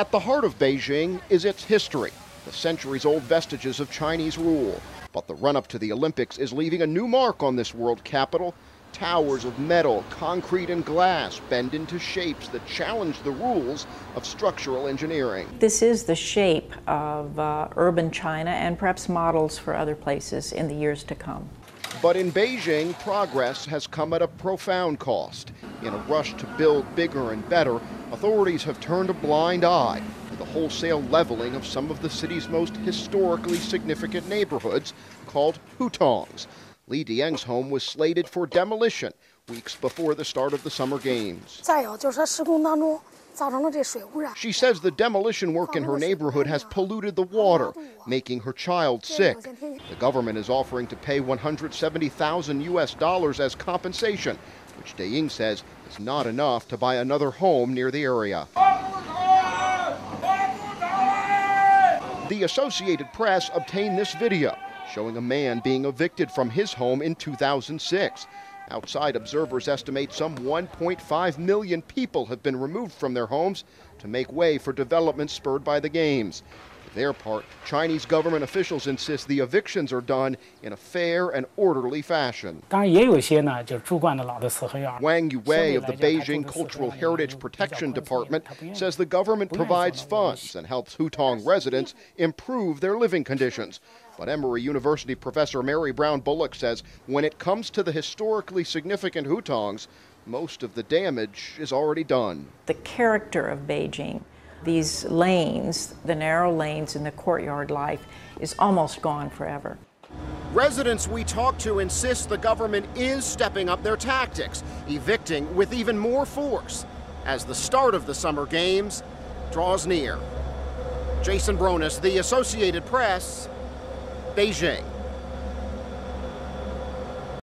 At the heart of Beijing is its history, the centuries-old vestiges of Chinese rule. But the run-up to the Olympics is leaving a new mark on this world capital. Towers of metal, concrete, and glass bend into shapes that challenge the rules of structural engineering. This is the shape of urban China and perhaps models for other places in the years to come. But in Beijing, progress has come at a profound cost. In a rush to build bigger and better, authorities have turned a blind eye to the wholesale leveling of some of the city's most historically significant neighborhoods, called hutongs. Li Dieng's home was slated for demolition weeks before the start of the Summer Games. She says the demolition work in her neighborhood has polluted the water, making her child sick. The government is offering to pay $170,000 as compensation, which Diying says is not enough to buy another home near the area. The Associated Press obtained this video showing a man being evicted from his home in 2006. Outside observers estimate some 1.5 million people have been removed from their homes to make way for development spurred by the games. For their part, Chinese government officials insist the evictions are done in a fair and orderly fashion. Wang Yue of the Beijing Cultural Heritage Protection Department says the government provides funds and helps Hutong residents improve their living conditions. But Emory University professor Mary Brown Bullock says when it comes to the historically significant hutongs, most of the damage is already done. The character of Beijing, these lanes, the narrow lanes in the courtyard life, is almost gone forever. Residents we talked to insist the government is stepping up their tactics, evicting with even more force as the start of the Summer Games draws near. Jason Bronus, The Associated Press, Beijing.